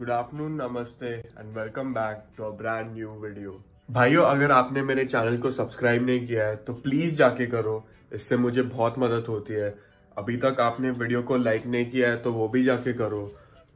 Good afternoon, नमस्ते and welcome back to a brand new video. भाइयों, अगर आपने मेरे चैनल को सब्सक्राइब नहीं किया है तो प्लीज जाके करो, इससे मुझे बहुत मदद होती है। अभी तक आपने वीडियो को लाइक नहीं किया है तो वो भी जाके करो।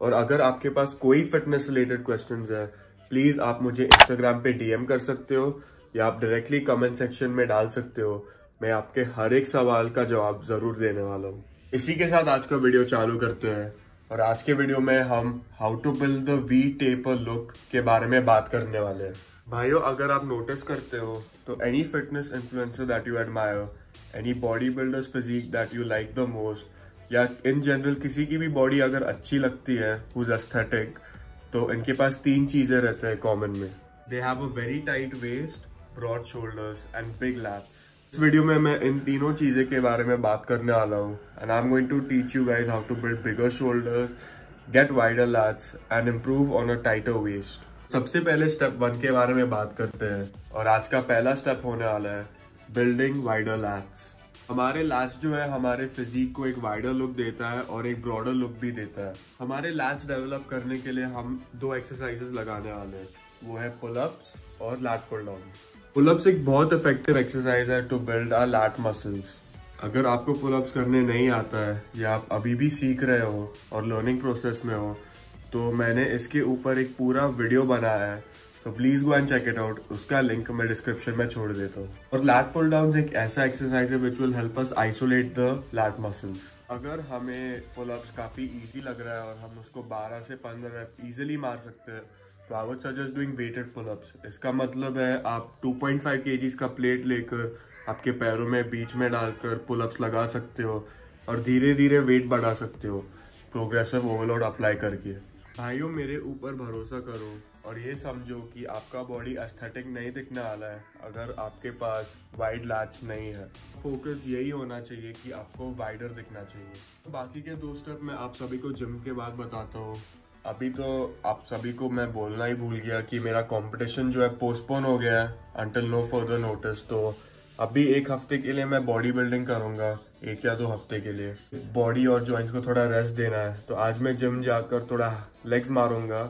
और अगर आपके पास कोई फिटनेस रिलेटेड क्वेश्चंस है, प्लीज आप मुझे इंस्टाग्राम पे डीएम कर सकते हो या आप डायरेक्टली कमेंट सेक्शन में डाल सकते हो। मैं आपके हर एक सवाल का जवाब जरूर देने वाला हूँ। इसी के साथ आज का वीडियो चालू करते हैं और आज के वीडियो में हम how to build the V taper look के बारे में बात करने वाले हैं। भाइयों, अगर आप नोटिस करते हो तो any fitness influencer that you admire, any body builders physique that you like the most, या इन जनरल किसी की भी बॉडी अगर अच्छी लगती है हुज एस्थेटिक, तो इनके पास तीन चीजें रहते हैं कॉमन में। They have a very tight waist, broad shoulders and big lats. इस वीडियो में मैं इन तीनों चीज़ें के बारे में बात करने वाला हूँ and I am going to teach you guys how to build bigger shoulders, get wider lats and improve on a tighter waist. सबसे पहले स्टेप वन के बारे में बात करते हैं और आज का पहला स्टेप होने वाला है बिल्डिंग वाइडर लैट्स। हमारे लैट्स जो है हमारे फिजिक को एक वाइडर लुक देता है और एक ब्रॉडर लुक भी देता है। हमारे लैट्स डेवलप करने के लिए हम दो एक्सरसाइजेस लगाने वाले हैं, वो है पुलअप्स और लैट पुल डाउन। पुलअप्स एक बहुत इफेक्टिव एक्सरसाइज है to build our lat muscles. अगर आपको पुलअप्स करने नहीं आता है या आप अभी भी सीख रहे हो और लर्निंग प्रोसेस में हो, तो मैंने इसके ऊपर एक पूरा वीडियो बनाया है, तो please go and check it out. उसका लिंक मैं डिस्क्रिप्शन में छोड़ देता हूँ। और लैट पुल डाउन एक ऐसा एक्सरसाइज है which will help us isolate the lat muscles. अगर हमें पुलअप्स काफी इजी लग रहा है और हम उसको 12 से 15 इजिली मार सकते हैं, तो I would suggest doing weighted pullups. इसका मतलब है आप 2.5 kg का प्लेट लेकर आपके पैरों में बीच में डालकर पुलअप्स लगा सकते हो और धीरे धीरे वेट बढ़ा सकते हो प्रोग्रेसिव ओवरलोड अप्लाई करके। भाइयों, मेरे ऊपर भरोसा करो और ये समझो कि आपका बॉडी एस्थेटिक नहीं दिखने वाला है अगर आपके पास वाइड लैट्स नहीं है। फोकस यही होना चाहिए कि आपको वाइडर दिखना चाहिए। बाकी के दो स्टेप मैं आप सभी को जिम के बाद बताता हूँ। अभी तो आप सभी को मैं बोलना ही भूल गया कि मेरा कंपटीशन जो है पोस्टपोन हो गया है अंटिल नो फर्दर नोटिस। तो अभी एक हफ्ते के लिए मैं बॉडी बिल्डिंग करूँगा, 1 या 2 हफ्ते के लिए। बॉडी और जॉइंट्स को थोड़ा रेस्ट देना है, तो आज मैं जिम जाकर थोड़ा लेग्स मारूंगा,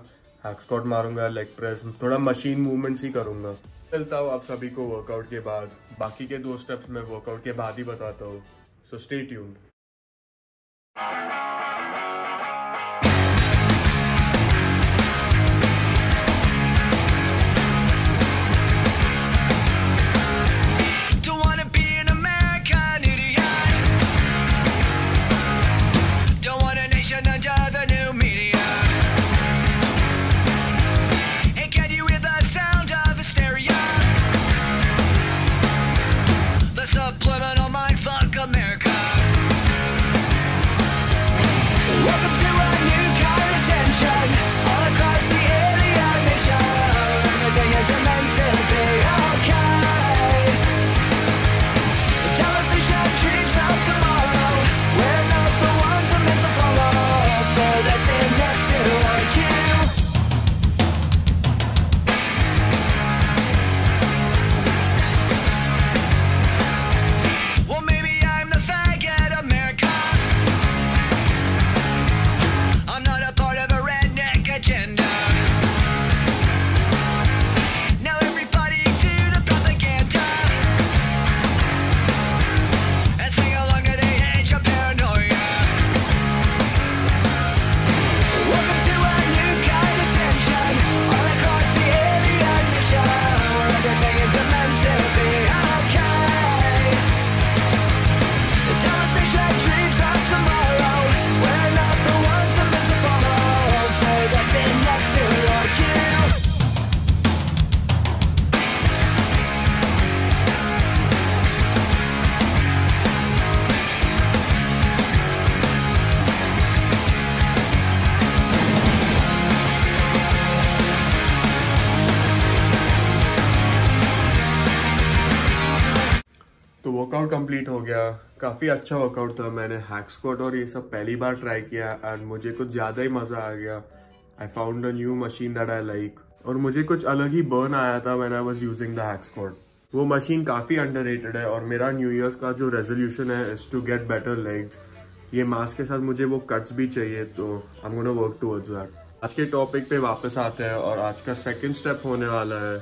हैक स्क्वाट मारूंगा, लेग प्रेस, थोड़ा मशीन मूवमेंट्स ही करूँगा। चलता हूँ आप सभी को वर्कआउट के बाद। बाकी के दो स्टेप्स मैं वर्कआउट के बाद ही बताता हूँ, सो स्टे ट्यून्ड। तो वर्कआउट कंप्लीट हो गया, काफ़ी अच्छा वर्कआउट था। मैंने हैक स्क्वाट और ये सब पहली बार ट्राई किया एंड मुझे कुछ ज़्यादा ही मज़ा आ गया। I found a new machine that I like, और मुझे कुछ अलग ही बर्न आया था when I was using the hack squat. वो मशीन काफ़ी अंडररेटेड है और मेरा न्यू ईयर्स का जो रेजोल्यूशन है is to get better legs. ये मास्क के साथ मुझे वो कट्स भी चाहिए, तो I am gonna work towards that. आज के टॉपिक पे वापस आते हैं और आज का सेकंड स्टेप होने वाला है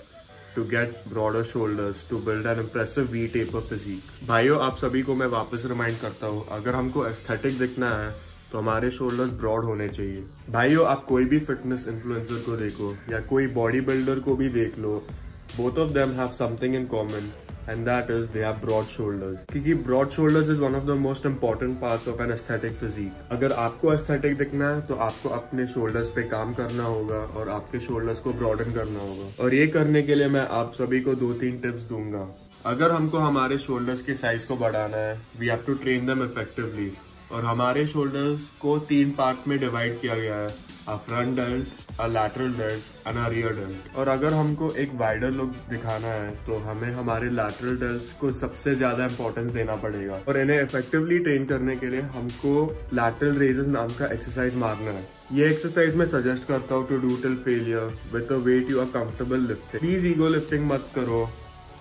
to get broader shoulders to build an impressive V taper physique. भाइयों, आप सभी को मैं वापस रिमाइंड करता हूँ, अगर हमको एस्थेटिक दिखना है तो हमारे शोल्डर्स ब्रॉड होने चाहिए। भाइयों, आप कोई भी फिटनेस इन्फ्लुएंसर को देखो या कोई बॉडी बिल्डर को भी देख लो, both of them have something in common and that is they have broad shoulders, क्योंकि broad shoulders is one of the most important parts of an aesthetic physique। अगर आपको aesthetic दिखना है तो आपको अपने shoulders पे काम करना होगा और आपके shoulders को broaden करना होगा, और ये करने के लिए मैं आप सभी को 2-3 tips दूंगा। अगर हमको हमारे shoulders की size को बढ़ाना है, we have to train them effectively, और हमारे shoulders को 3 part में divide किया गया है, a front delt, a lateral delt and a rear delt। और अगर हमको एक वाइडर लुक दिखाना है तो हमें हमारे lateral delts को सबसे ज्यादा इम्पोर्टेंस देना पड़ेगा, और इन्हें इफेक्टिवली ट्रेन करने के लिए हमको lateral raises नाम का एक्सरसाइज मारना है। ये एक्सरसाइज मैं सजेस्ट करता हूँ to do till failure with a weight you are comfortable lifting. Please ego lifting मत करो,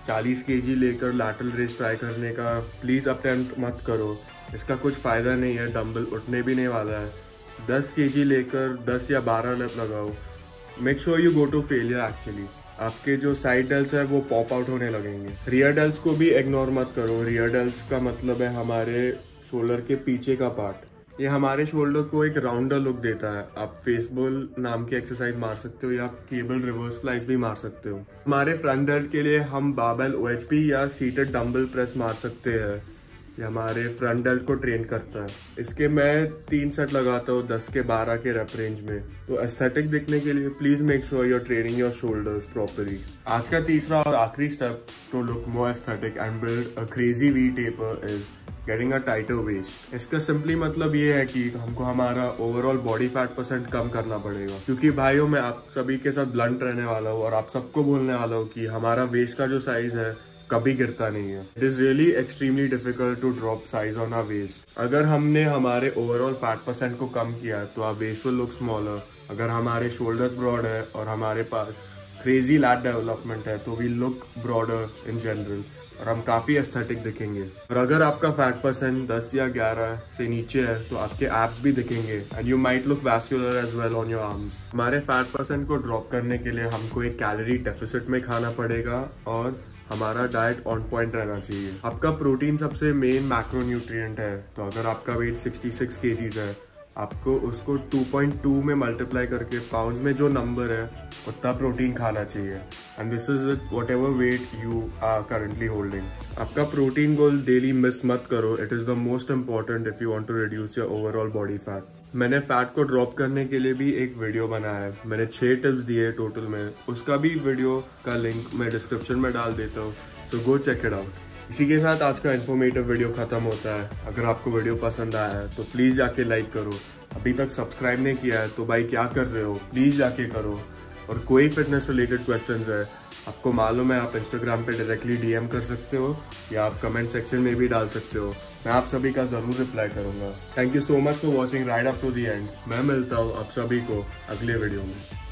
40 kg लेकर lateral raise ट्राई करने का प्लीज अटेम्प्ट मत करो, इसका कुछ फायदा नहीं है, डम्बल उठने भी नहीं वाला है। 10 kg लेकर 10 या 12 लैप लगाओ, make sure you go to failure. Actually आपके जो साइड डेल्स है वो पॉप आउट होने लगेंगे। रियर डेल्स को भी इग्नोर मत करो, रियर डेल्स का मतलब है हमारे शोल्डर के पीछे का पार्ट, ये हमारे शोल्डर को एक राउंडर लुक देता है। आप फेसबॉल नाम की एक्सरसाइज मार सकते हो या आप केबल रिवर्स स्लाइस भी मार सकते हो। हमारे फ्रंट डेल्ट के लिए हम बाबेल OHP या सीटेड डम्बल प्रेस मार सकते हैं, ये हमारे फ्रंट डेल्ट को ट्रेन करता है। इसके मैं 3 सेट लगाता हूँ 10 के 12 के रेप रेंज में। तो एस्थेटिक दिखने के लिए please make sure you are training your shoulders properly. आज का तीसरा और आखिरी step to look more aesthetic and build a crazy V taper is getting a tighter waist. इसका सिंपली मतलब ये है कि हमको हमारा ओवरऑल बॉडी फैट % कम करना पड़ेगा, क्योंकि भाइयों मैं आप सभी के साथ ब्लंट रहने वाला हूँ और आप सबको बोलने वाला हूँ कि हमारा वेस्ट का जो साइज है कभी गिरता नहीं है। It is really extremely difficult to drop size on our waist. अगर हमने हमारे ओवरऑल फैट % को कम किया तो our waist will look smaller. अगर हमारे शोल्डर्स ब्रॉड है और हमारे पास क्रेजी लैट डेवलपमेंट है तो we look broader in general, और हम काफी एस्थेटिक दिखेंगे। और अगर आपका फैट % 10 या 11 से नीचे है तो आपके एब्स भी दिखेंगे and you might look vascular as well on your arms. हमारे फैट % को ड्रॉप करने के लिए हमको एक कैलोरी डेफिसिट में खाना पड़ेगा और हमारा डाइट ऑन पॉइंट रहना चाहिए। आपका प्रोटीन सबसे मेन मैक्रोन्यूट्रिएंट है, तो अगर आपका वेट 66 kg है, आपको उसको 2.2 में मल्टीप्लाई करके पाउंड में जो नंबर है उतना प्रोटीन खाना चाहिए, and this is with whatever weight you are currently holding. आपका प्रोटीन गोल डेली मिस मत करो, it is the most important if you want to reduce your overall body fat. मैंने fat को drop करने के लिए भी एक वीडियो बनाया है, मैंने 6 टिप्स दिए टोटल में, उसका भी वीडियो का लिंक मैं डिस्क्रिप्शन में डाल देता हूँ, so go check it out. इसी के साथ आज का इन्फॉर्मेटिव वीडियो खत्म होता है। अगर आपको वीडियो पसंद आया है तो प्लीज़ जाके लाइक करो, अभी तक सब्सक्राइब नहीं किया है तो भाई क्या कर रहे हो, प्लीज़ जाके करो। और कोई फिटनेस रिलेटेड क्वेश्चन है, आपको मालूम है, आप इंस्टाग्राम पे डायरेक्टली DM कर सकते हो या आप कमेंट सेक्शन में भी डाल सकते हो, मैं आप सभी का ज़रूर रिप्लाई करूँगा। Thank you so much for watching right up to the end. मैं मिलता हूँ आप सभी को अगले वीडियो में।